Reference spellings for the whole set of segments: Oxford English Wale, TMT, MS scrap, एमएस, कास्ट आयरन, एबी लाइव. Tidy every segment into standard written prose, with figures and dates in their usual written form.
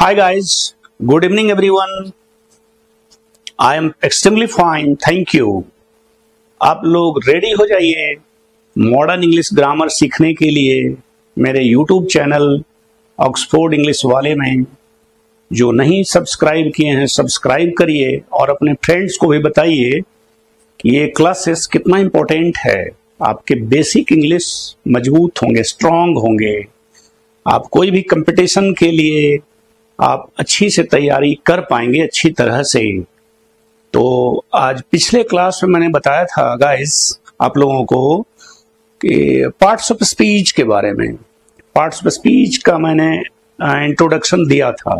Hi guys, good evening everyone. I am extremely fine, thank you. आप लोग ready हो जाइए मॉडर्न इंग्लिश ग्रामर सीखने के लिए मेरे YouTube चैनल ऑक्सफोर्ड इंग्लिश वाले में। जो नहीं सब्सक्राइब किए हैं सब्सक्राइब करिए और अपने फ्रेंड्स को भी बताइए कि ये क्लासेस कितना इम्पोर्टेंट है। आपके बेसिक इंग्लिश मजबूत होंगे, स्ट्रांग होंगे। आप कोई भी कंपटीशन के लिए आप अच्छी से तैयारी कर पाएंगे अच्छी तरह से। तो आज पिछले क्लास में मैंने बताया था गाइस आप लोगों को कि पार्ट्स ऑफ स्पीच के बारे में, पार्ट्स ऑफ स्पीच का मैंने इंट्रोडक्शन दिया था।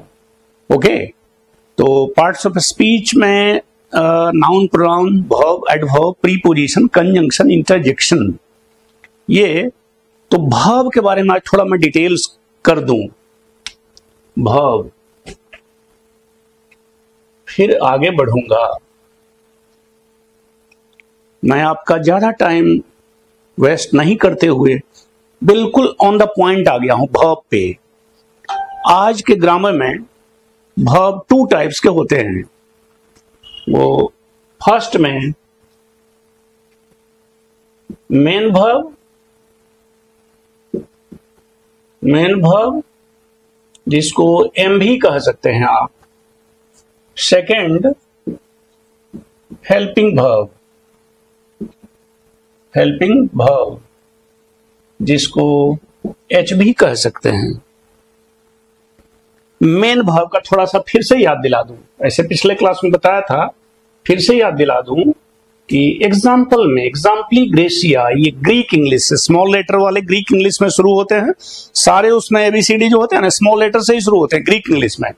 ओके, तो पार्ट्स ऑफ स्पीच में noun, pronoun, verb, adverb, preposition, conjunction, interjection. ये तो वर्ब के बारे में आज थोड़ा मैं डिटेल्स कर दूं। भाव फिर आगे बढ़ूंगा मैं, आपका ज्यादा टाइम वेस्ट नहीं करते हुए बिल्कुल ऑन द पॉइंट आ गया हूं भाव पे। आज के ग्रामर में भाव टू टाइप्स के होते हैं। वो फर्स्ट में मेन भाव जिसको एम भी कह सकते हैं आप। सेकंड हेल्पिंग वर्ब जिसको एच भी कह सकते हैं। मेन वर्ब का थोड़ा सा फिर से याद दिला दूं, ऐसे पिछले क्लास में बताया था, फिर से याद दिला दूं कि एग्जाम्पल में एग्जाम्पली ग्रेसिया, ये ग्रीक इंग्लिश से, स्मॉल लेटर वाले ग्रीक इंग्लिश में शुरू होते हैं सारे। उसमें एबीसीडी जो होते हैं ना स्मॉल लेटर से ही शुरू होते हैं ग्रीक इंग्लिश में।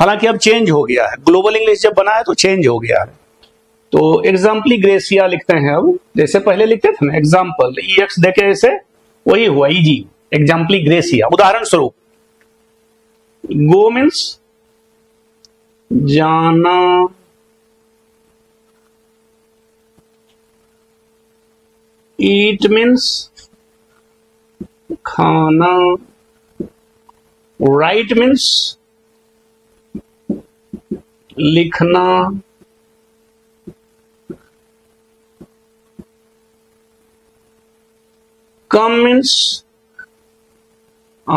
हालांकि अब चेंज हो गया है, ग्लोबल इंग्लिश जब बना है तो चेंज हो गया है। तो एग्जाम्पली ग्रेसिया लिखते हैं अब, जैसे पहले लिखते थे ना एग्जाम्पल ई एक्स देखे ऐसे, वही हुआ जी एग्जाम्पली ग्रेसिया। उदाहरण स्वरूप गो मीन्स जाना, ईट मीन्स खाना, राइट मीन्स लिखना, कम मीन्स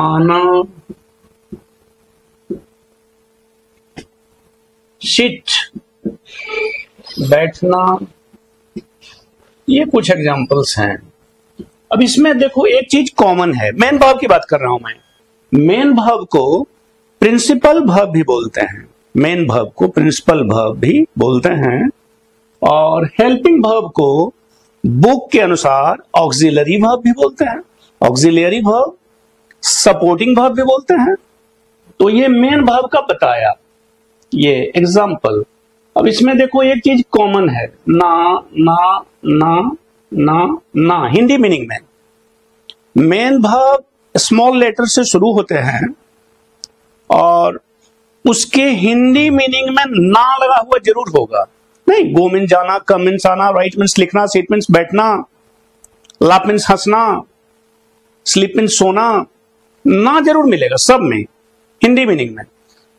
आना, सिट बैठना। ये कुछ एग्जाम्पल्स हैं। अब इसमें देखो एक चीज कॉमन है, मेन भाव की बात कर रहा हूं मैं। मेन भाव को प्रिंसिपल भाव भी बोलते हैं, मेन भाव को प्रिंसिपल भाव भी बोलते हैं। और हेल्पिंग भाव को बुक के अनुसार ऑक्सिलरी भाव भी बोलते हैं, ऑक्सिलरी भाव, सपोर्टिंग भाव भी बोलते हैं। तो ये मेन भाव का बताया ये एग्जाम्पल। अब इसमें देखो एक चीज कॉमन है, ना ना ना ना ना। हिंदी मीनिंग में मेन भाव स्मॉल लेटर से शुरू होते हैं और उसके हिंदी मीनिंग में ना लगा हुआ जरूर होगा। नहीं, गो मीन्स जाना, कम मीन्स आना, राइट मीन्स लिखना, सीट मीन्स बैठना, लाफ मीन्स हंसना, स्लीप मीन्स सोना, ना जरूर मिलेगा सब में हिंदी मीनिंग में।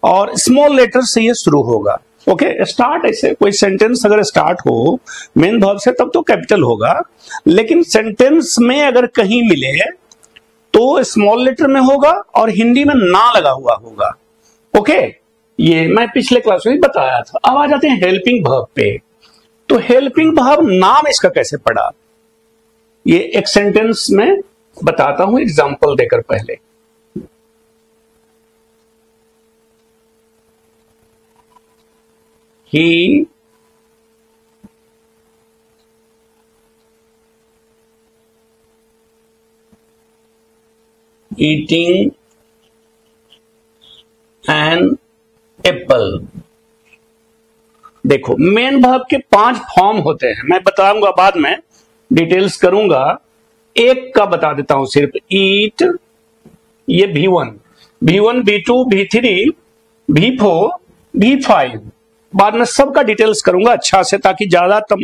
और स्मॉल लेटर से ये शुरू होगा। ओके, स्टार्ट ऐसे कोई सेंटेंस अगर स्टार्ट हो मेन भाव से तब तो कैपिटल होगा, लेकिन सेंटेंस में अगर कहीं मिले तो स्मॉल लेटर में होगा और हिंदी में ना लगा हुआ होगा। ओके, ये मैं पिछले क्लास में बताया था। अब आ जाते हैं हेल्पिंग भाव पे। तो हेल्पिंग भाव नाम इसका कैसे पड़ा ये एक सेंटेंस में बताता हूं एग्जाम्पल देकर। पहले eating an apple। देखो मेन भाव के 5 फॉर्म होते हैं, मैं बताऊंगा बाद में, डिटेल्स करूंगा। एक का बता देता हूं सिर्फ, ईट, ये भी one, B2, B3, B4, B5। बाद में सबका डिटेल्स करूंगा अच्छा से, ताकि ज्यादा तम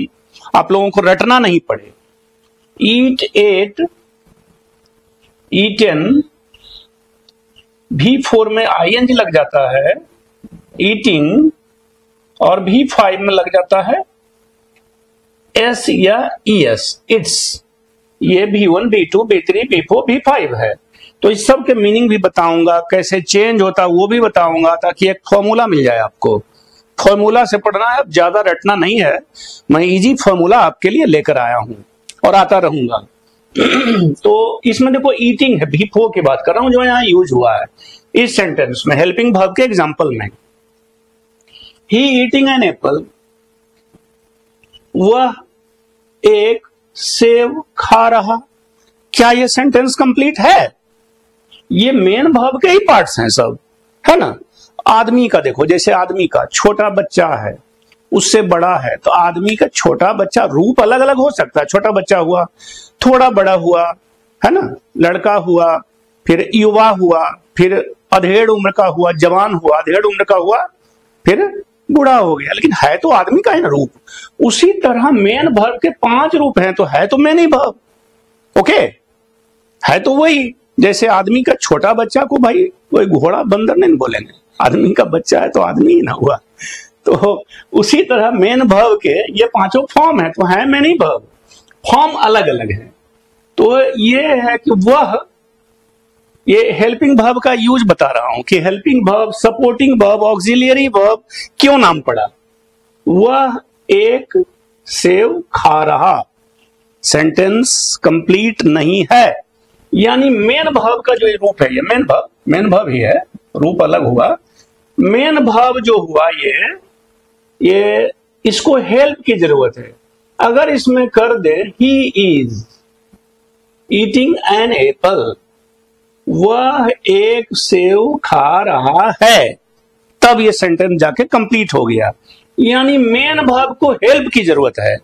आप लोगों को रटना नहीं पड़े। ईट, एट, ईटन, V4 में ing लग जाता है ईटिंग और V5 में लग जाता है एस या ES, इट्स। ये V1 V2 V3 V4 V5 है। तो इस सब के मीनिंग भी बताऊंगा, कैसे चेंज होता है वो भी बताऊंगा, ताकि एक फॉर्मूला मिल जाए आपको। फॉर्मूला से पढ़ना है, ज्यादा रटना नहीं है। मैं इजी फॉर्मूला आपके लिए लेकर आया हूँ और आता रहूंगा। तो इसमें देखो ईटिंग है, V4 की बात कर रहा हूं जो यहाँ यूज हुआ है इस सेंटेंस में, हेल्पिंग वर्ब के एग्जाम्पल में। ही ईटिंग एन एप्पल, वह एक सेब खा रहा। क्या ये सेंटेंस कंप्लीट है? ये मेन वर्ब के ही पार्ट्स हैं सब, है ना। आदमी का देखो, जैसे आदमी का छोटा बच्चा है, उससे बड़ा है, तो आदमी का छोटा बच्चा रूप अलग अलग हो सकता है। छोटा बच्चा हुआ, थोड़ा बड़ा हुआ, है ना, लड़का हुआ, फिर युवा हुआ, फिर अधेड़ उम्र का हुआ, जवान हुआ, अधेड़ उम्र का हुआ, फिर बूढ़ा हो गया। लेकिन है तो आदमी का है ना रूप। उसी तरह मेन वर्ब के 5 रूप हैं, तो है तो मेन ही वर्ब। ओके, है तो वही। जैसे आदमी का छोटा बच्चा को भाई कोई घोड़ा बंदर नहीं बोलेंगे, आदमी का बच्चा है तो आदमी ही ना हुआ। तो उसी तरह मेन वर्ब के ये 5 फॉर्म है, तो है मेन ही वर्ब। फॉर्म अलग अलग है। तो ये है कि वह, ये हेल्पिंग वर्ब का यूज बता रहा हूं कि helping verb, supporting verb, auxiliary verb क्यों नाम पड़ा। वह एक सेब खा रहा, सेंटेंस कंप्लीट नहीं है। यानी मेन भाव का जो रूप है, ये मेन भाव ही है, रूप अलग हुआ। मेन भाव जो हुआ ये इसको हेल्प की जरूरत है। अगर इसमें कर दे he is eating an apple, वह एक सेब खा रहा है, तब ये सेंटेंस जाके कंप्लीट हो गया। यानी मेन भाव को हेल्प की जरूरत है।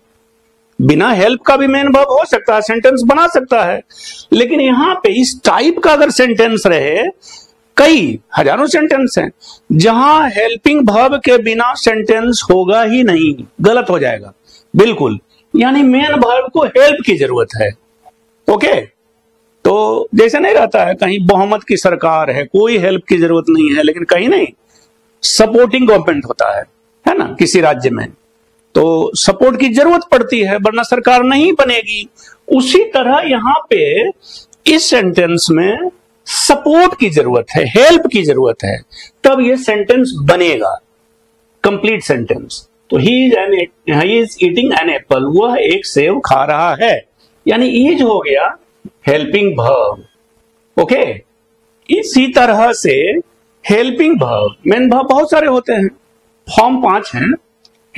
बिना हेल्प का भी मेन वर्ब हो सकता है, सेंटेंस बना सकता है। लेकिन यहाँ पे इस टाइप का अगर सेंटेंस रहे, कई हजारों सेंटेंस हैं जहां हेल्पिंग वर्ब के बिना सेंटेंस होगा ही नहीं, गलत हो जाएगा बिल्कुल। यानी मेन वर्ब को हेल्प की जरूरत है। ओके, तो जैसे नहीं रहता है कहीं बहुमत की सरकार है, कोई हेल्प की जरूरत नहीं है, लेकिन कहीं नहीं सपोर्टिंग गवर्नमेंट होता है ना किसी राज्य में, तो सपोर्ट की जरूरत पड़ती है, वरना सरकार नहीं बनेगी। उसी तरह यहाँ पे इस सेंटेंस में सपोर्ट की जरूरत है, हेल्प की जरूरत है, तब ये सेंटेंस बनेगा कंप्लीट सेंटेंस। तो he is eating an apple, वह एक सेब खा रहा है, यानी इज हो गया हेल्पिंग वर्ब। ओके, इसी तरह से हेल्पिंग वर्ब, मेन वर्ब बहुत सारे होते हैं, फॉर्म 5 हैं,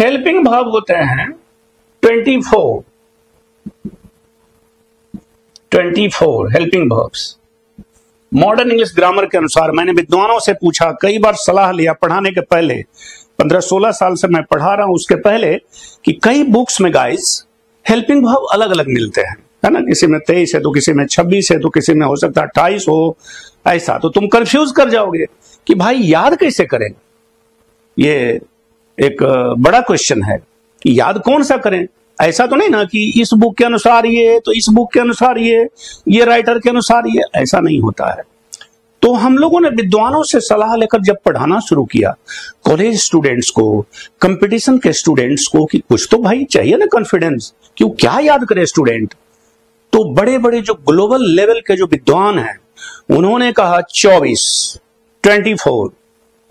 हेल्पिंग वर्ब होते हैं 24 helping verbs. Modern English grammar के अनुसार मैंने विद्वानों से पूछा, कई बार सलाह लिया पढ़ाने के पहले, 15-16 साल से मैं पढ़ा रहा हूं, उसके पहले, कि कई बुक्स में गाइस हेल्पिंग वर्ब अलग अलग मिलते हैं, है ना। किसी में 23 है, तो किसी में 26 है, तो किसी में हो सकता है 28 हो, ऐसा। तो तुम कंफ्यूज कर जाओगे कि भाई याद कैसे करें, ये एक बड़ा क्वेश्चन है कि याद कौन सा करें। ऐसा तो नहीं ना कि इस बुक के अनुसार ये, तो इस बुक के अनुसार ये राइटर के अनुसार ये, ऐसा नहीं होता है। तो हम लोगों ने विद्वानों से सलाह लेकर जब पढ़ाना शुरू किया कॉलेज स्टूडेंट्स को, कंपटीशन के स्टूडेंट्स को, कि कुछ तो भाई चाहिए ना कॉन्फिडेंस, क्यों क्या याद करे स्टूडेंट। तो बड़े बड़े जो ग्लोबल लेवल के जो विद्वान हैं उन्होंने कहा 24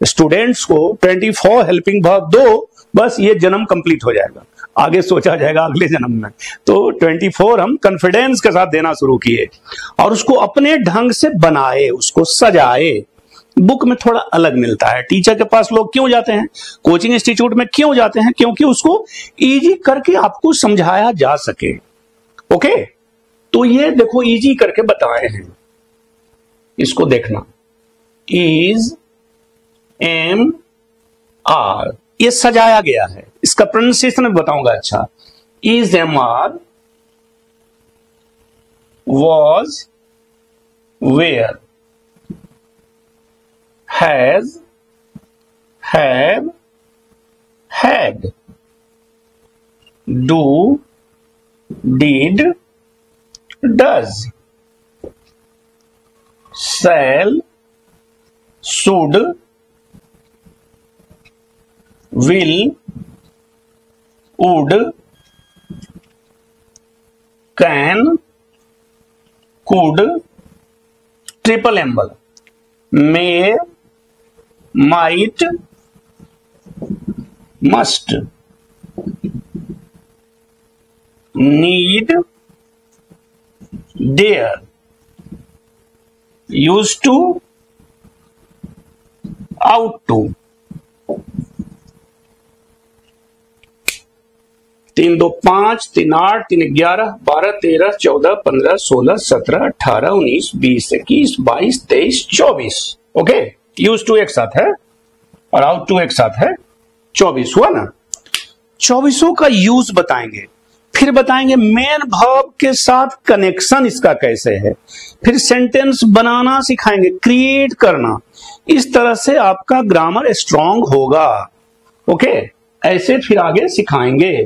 स्टूडेंट्स को 24 हेल्पिंग वर्ब दो, बस ये जन्म कंप्लीट हो जाएगा, आगे सोचा जाएगा अगले जन्म में। तो 24 हम कॉन्फिडेंस के साथ देना शुरू किए और उसको अपने ढंग से बनाए, उसको सजाए। बुक में थोड़ा अलग मिलता है। टीचर के पास लोग क्यों जाते हैं, कोचिंग इंस्टीट्यूट में क्यों जाते हैं, क्योंकि उसको इजी करके आपको समझाया जा सके। ओके, तो ये देखो इजी करके बताए हैं, इसको देखना। इज एम आर, ये सजाया गया है, इसका प्रोनाउंसिएशन में बताऊंगा। अच्छा, is am are was were has have had do did does shall should, will, would, can, could, triple एम्बल, may, might, must, need, dare, used to, out to। तीन दो पांच, तीन आठ, तीन ग्यारह, 12, 13, 14, 15, 16, 17, 18, 19, 20, 21, 22, 23, 24। ओके, यूज टू एक साथ है और आउट टू एक साथ है, 24 हुआ ना। 24 का यूज बताएंगे, फिर बताएंगे मेन भाव के साथ कनेक्शन इसका कैसे है, फिर सेंटेंस बनाना सिखाएंगे, क्रिएट करना। इस तरह से आपका ग्रामर स्ट्रांग होगा। ओके, ऐसे फिर आगे सिखाएंगे।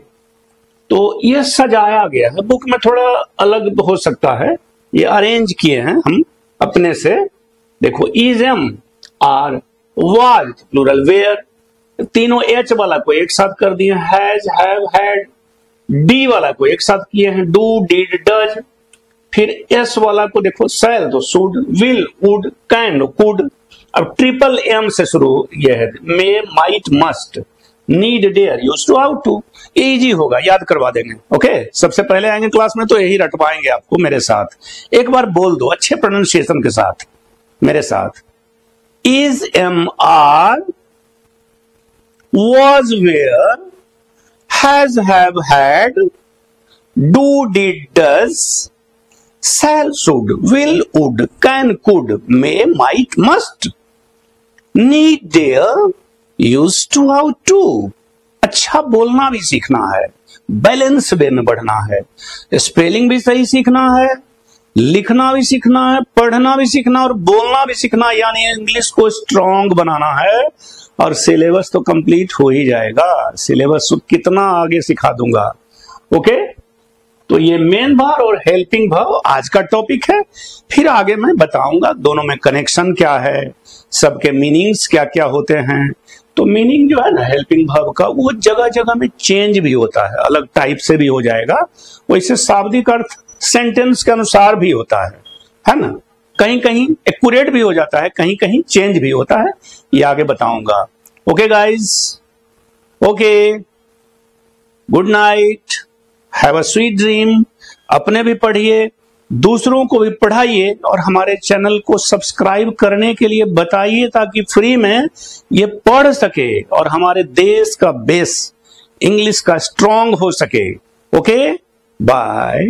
तो ये सजाया गया है, बुक में थोड़ा अलग हो सकता है, ये अरेंज किए हैं हम अपने से। देखो, is, am, are, was, plural, were, तीनों एच वाला को एक साथ कर दिए, हैज, हैव, हैड, डी वाला को एक साथ किए हैं, डू, डिड, डज। फिर एस वाला को देखो, शैल, तो should, will, would, can, could. अब ट्रिपल एम से शुरू यह है, may, might, must, need, dare, use to, ought to. Easy होगा, याद करवा देंगे। ओके, सबसे पहले आएंगे क्लास में तो यही रटवाएंगे आपको मेरे साथ। एक बार बोल दो अच्छे प्रोनाउंसिएशन के साथ मेरे साथ, is, am, are, was, were, has, have, had, do, did, does, shall, should, will, would, can, could, may, might, must, need, dare, used to, how to। अच्छा बोलना भी सीखना है, बैलेंस वे में बढ़ना है, स्पेलिंग भी सही सीखना है, लिखना भी सीखना है, पढ़ना भी सीखना और बोलना भी सीखना, यानी इंग्लिश को स्ट्रॉन्ग बनाना है। और सिलेबस तो कंप्लीट हो ही जाएगा, सिलेबस कितना आगे सिखा दूंगा। ओके, तो ये मेन भाव और हेल्पिंग भाव आज का टॉपिक है। फिर आगे मैं बताऊंगा दोनों में कनेक्शन क्या है, सबके मीनिंग्स क्या क्या होते हैं। तो मीनिंग जो है ना हेल्पिंग भाव का, वो जगह जगह में चेंज भी होता है, अलग टाइप से भी हो जाएगा। वैसे शाब्दिक अर्थ सेंटेंस के अनुसार भी होता है ना, कहीं कहीं एक्यूरेट भी हो जाता है, कहीं कहीं चेंज भी होता है, ये आगे बताऊंगा। Okay guys, okay, good night, have a sweet dream. अपने भी पढ़िए, दूसरों को भी पढ़ाइए, और हमारे चैनल को सब्सक्राइब करने के लिए बताइए ताकि फ्री में ये पढ़ सके और हमारे देश का बेस इंग्लिश का स्ट्रांग हो सके। Okay, bye.